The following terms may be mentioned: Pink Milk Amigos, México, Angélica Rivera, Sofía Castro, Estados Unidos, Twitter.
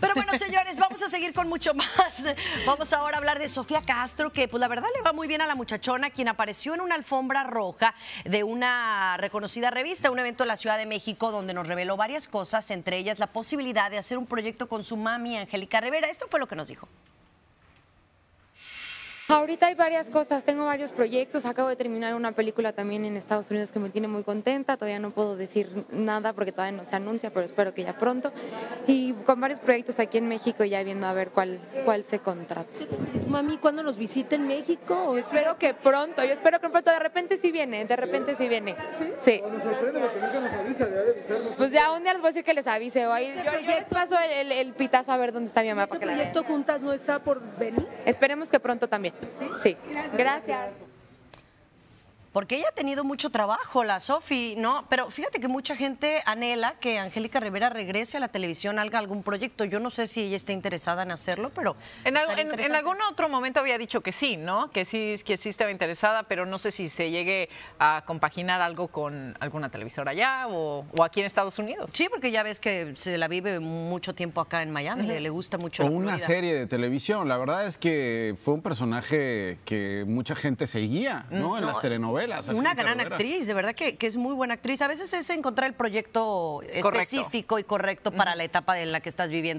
Pero bueno, señores, vamos a seguir con mucho más. Vamos ahora a hablar de Sofía Castro, que pues la verdad le va muy bien a la muchachona, quien apareció en una alfombra roja de una reconocida revista, un evento en la Ciudad de México, donde nos reveló varias cosas, entre ellas la posibilidad de hacer un proyecto con su mami, Angélica Rivera. Esto fue lo que nos dijo. Ahorita hay varias cosas, tengo varios proyectos, acabo de terminar una película también en Estados Unidos que me tiene muy contenta, todavía no puedo decir nada porque todavía no se anuncia, pero espero que ya pronto, y con varios proyectos aquí en México ya viendo a ver cuál se contrata. Mami, ¿cuándo nos visita en México? Espero que pronto, yo espero que pronto, de repente sí viene. ¿Sí? Sí. Nos sorprende porque nunca nos avisa, debe avisarnos. Pues ya un día les voy a decir que les avise, o ahí yo les paso el pitazo a ver dónde está mi mamá. ¿Ese proyecto juntas no está por venir? Esperemos que pronto también. Sí, gracias. Porque ella ha tenido mucho trabajo, la Sofi, ¿no? Pero fíjate que mucha gente anhela que Angélica Rivera regrese a la televisión, haga algún proyecto. Yo no sé si ella está interesada en hacerlo, pero... En algún otro momento había dicho que sí, ¿no? Que sí estaba interesada, pero no sé si se llegue a compaginar algo con alguna televisora allá o aquí en Estados Unidos. Sí, porque ya ves que se la vive mucho tiempo acá en Miami, le gusta mucho. O una serie de televisión. La verdad es que fue un personaje que mucha gente seguía, ¿no? En las telenovelas. Una gran actriz, de verdad que es muy buena actriz. A veces es encontrar el proyecto específico y correcto para la etapa en la que estás viviendo.